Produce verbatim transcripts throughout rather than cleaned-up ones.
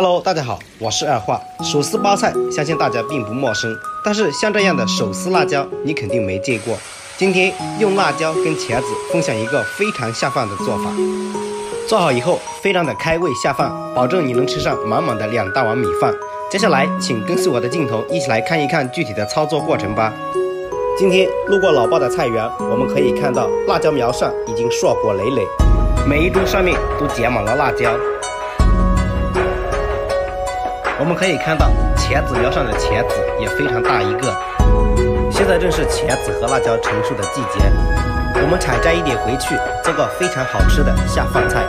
Hello， 大家好，我是二画。手撕巴菜相信大家并不陌生，但是像这样的手撕辣椒你肯定没见过。今天用辣椒跟茄子分享一个非常下饭的做法，做好以后非常的开胃下饭，保证你能吃上满满的两大碗米饭。接下来请跟随我的镜头一起来看一看具体的操作过程吧。今天路过老爸的菜园，我们可以看到辣椒苗上已经硕果累累，每一株上面都结满了辣椒。 我们可以看到茄子苗上的茄子也非常大一个。现在正是茄子和辣椒成熟的季节，我们采摘一点回去，做个非常好吃的下饭菜。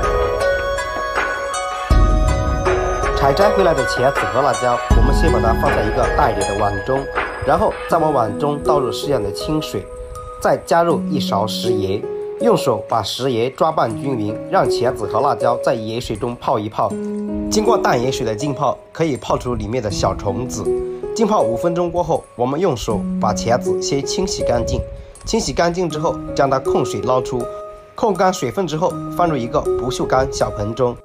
采摘回来的茄子和辣椒，我们先把它放在一个大一点的碗中，然后再往碗中倒入适量的清水，再加入一勺食盐，用手把食盐抓拌均匀，让茄子和辣椒在盐水中泡一泡。 经过淡盐水的浸泡，可以泡出里面的小虫子。浸泡五分钟过后，我们用手把茄子先清洗干净，清洗干净之后，将它控水捞出，控干水分之后，放入一个不锈钢小盆中。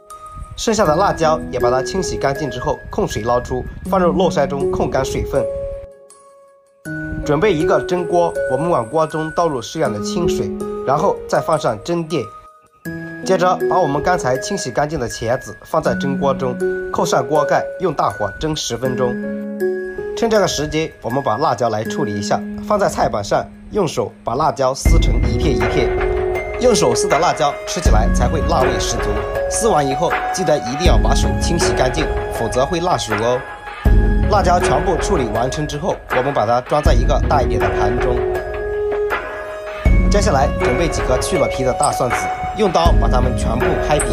剩下的辣椒也把它清洗干净之后，控水捞出，放入络筛中控干水分。准备一个蒸锅，我们往锅中倒入适量的清水，然后再放上蒸淀。 接着把我们刚才清洗干净的茄子放在蒸锅中，扣上锅盖，用大火蒸十分钟。趁这个时间，我们把辣椒来处理一下，放在菜板上，用手把辣椒撕成一片一片。用手撕的辣椒吃起来才会辣味十足。撕完以后，记得一定要把手清洗干净，否则会辣手哦。辣椒全部处理完成之后，我们把它装在一个大一点的盘中。 接下来准备几颗去了皮的大蒜子，用刀把它们全部拍扁。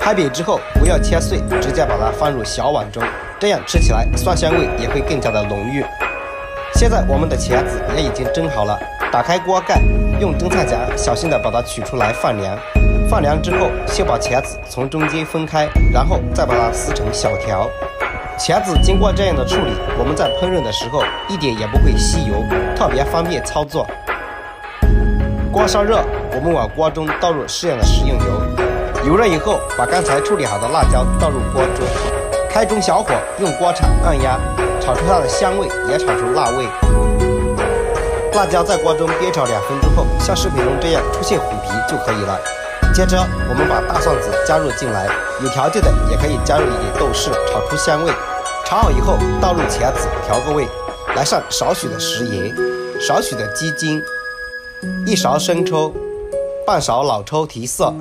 拍扁之后不要切碎，直接把它放入小碗中，这样吃起来蒜香味也会更加的浓郁。现在我们的茄子也已经蒸好了，打开锅盖，用蒸菜夹小心的把它取出来放凉。放凉之后，先把茄子从中间分开，然后再把它撕成小条。茄子经过这样的处理，我们在烹饪的时候一点也不会吸油，特别方便操作。 锅烧热，我们往锅中倒入适量的食用油。油热以后，把刚才处理好的辣椒倒入锅中，开中小火，用锅铲按压，炒出它的香味，也炒出辣味。辣椒在锅中煸炒两分钟后，像视频中这样出现虎皮就可以了。接着，我们把大蒜子加入进来，有条件的也可以加入一点豆豉，炒出香味。炒好以后，倒入茄子调个味，来上少许的食盐，少许的鸡精。 一勺生抽，半勺老抽提色，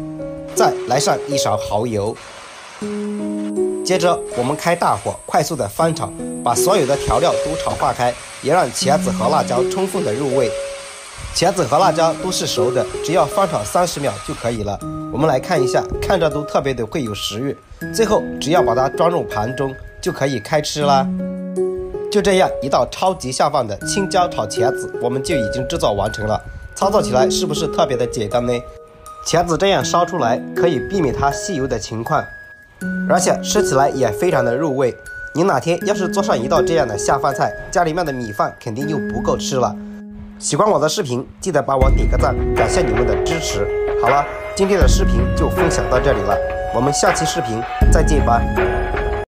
再来上一勺蚝油。接着我们开大火，快速的翻炒，把所有的调料都炒化开，也让茄子和辣椒充分的入味。茄子和辣椒都是熟的，只要翻炒三十秒就可以了。我们来看一下，看着都特别的会有食欲。最后只要把它装入盘中，就可以开吃啦。 就这样一道超级下饭的青椒炒茄子，我们就已经制作完成了。操作起来是不是特别的简单呢？茄子这样烧出来可以避免它吸油的情况，而且吃起来也非常的入味。您哪天要是做上一道这样的下饭菜，家里面的米饭肯定就不够吃了。喜欢我的视频，记得帮我点个赞，感谢你们的支持。好了，今天的视频就分享到这里了，我们下期视频再见吧。